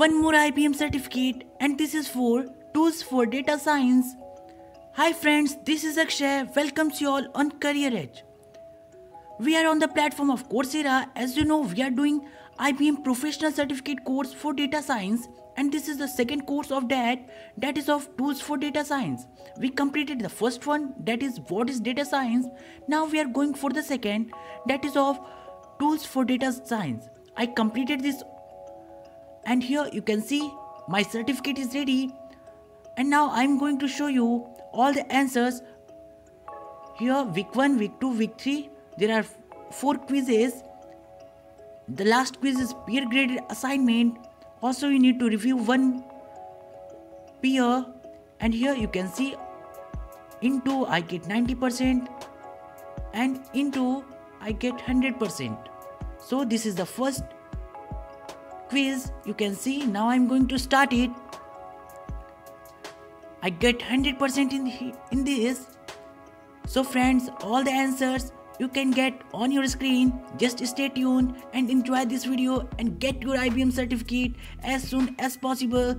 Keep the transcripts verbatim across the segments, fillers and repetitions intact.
one more I B M certificate, and this is for Tools for Data Science. Hi friends, this is Akshay, welcomes you all on Career Edge. We are on the platform of Coursera. As you know, we are doing I B M Professional Certificate course for Data Science, and this is the second course of that, that is of Tools for Data Science. We completed the first one, that is what is data science. Now we are going for the second, that is of Tools for Data Science. I completed this and here you can see my certificate is ready, and now I am going to show you all the answers. Here week one, week two, week three, there are four quizzes. The last quiz is peer graded assignment. Also you need to review one peer, and here you can see into I get ninety percent and into I get one hundred percent. So this is the first quiz, you can see. Now I'm going to start it. I get one hundred percent in, in this. So friends, all the answers you can get on your screen. Just stay tuned and enjoy this video and get your I B M certificate as soon as possible.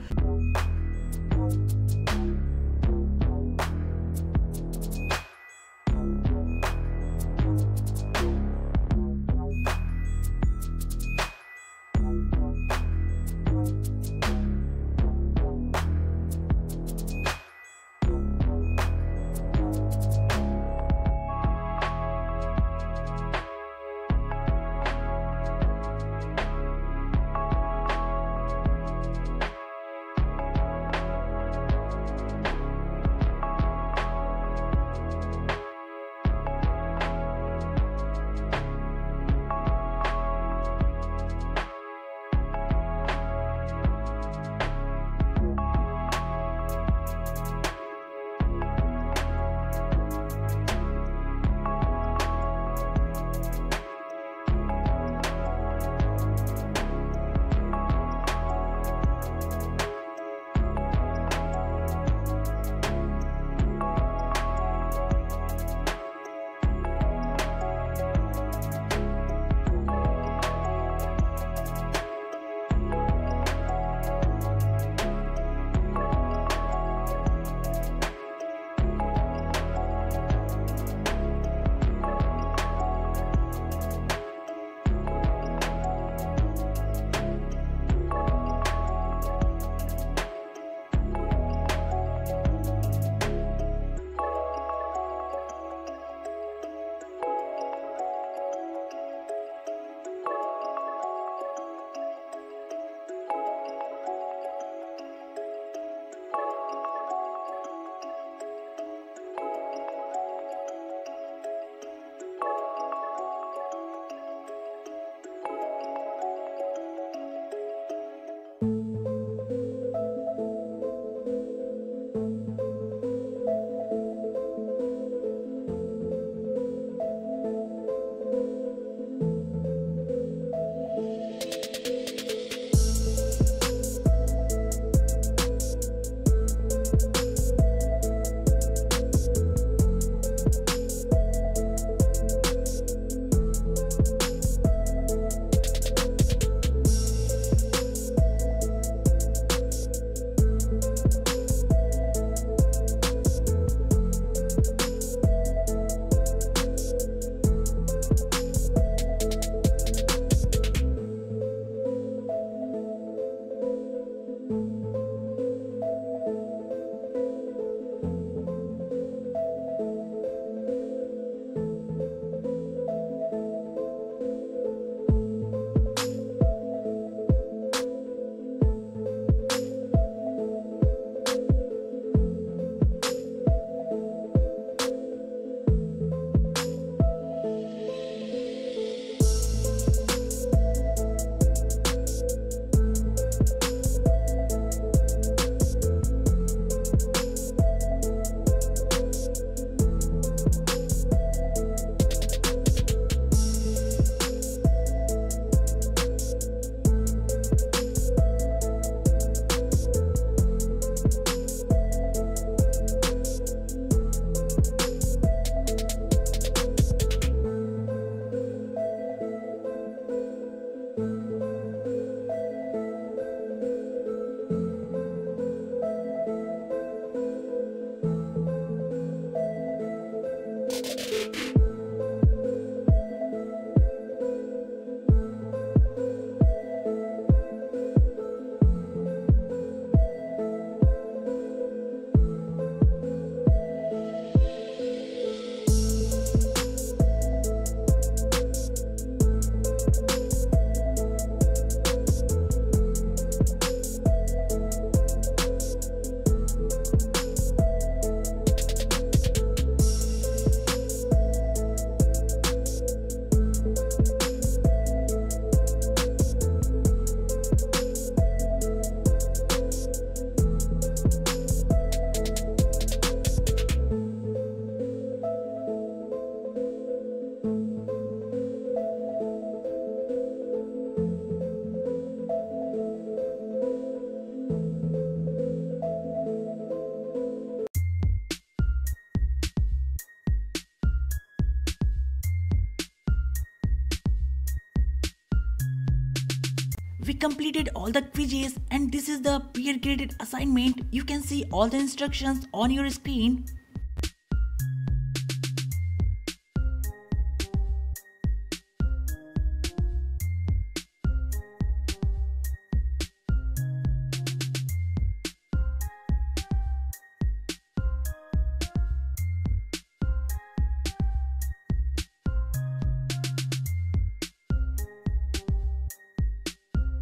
completed all the quizzes, and this is the peer graded assignment. You can see all the instructions on your screen.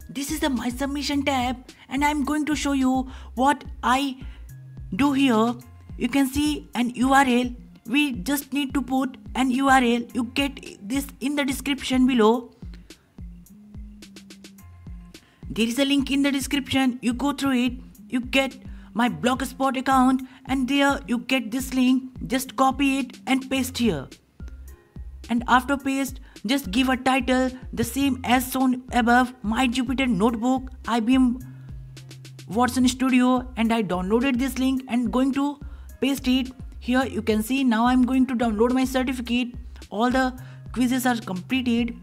This is the My Submission tab, and I'm going to show you what I do here. You can see an U R L. We just need to put an U R L. You get this in the description below. There is a link in the description. You go through it. You get my Blogspot account, and there you get this link. Just copy it and paste here. And after paste, just give a title the same as shown above, My Jupyter Notebook, I B M Watson Studio, and I downloaded this link and going to paste it. Here you can see now I'm going to download my certificate. All the quizzes are completed,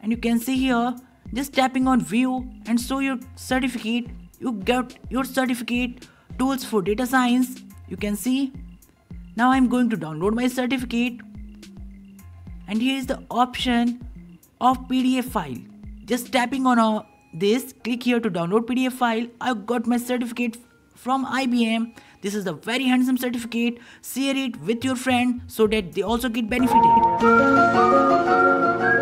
and you can see here, just tapping on view and show your certificate. You get your certificate, tools for data science. You can see now I'm going to download my certificate. And here is the option of P D F file. Just tapping on uh, this, click here to download P D F file. I got my certificate from I B M. This is a very handsome certificate. Share it with your friend so that they also get benefited.